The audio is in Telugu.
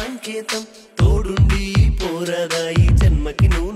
సంకేతం తోడుండి పోరగా ఈ జన్మకి నువ్వు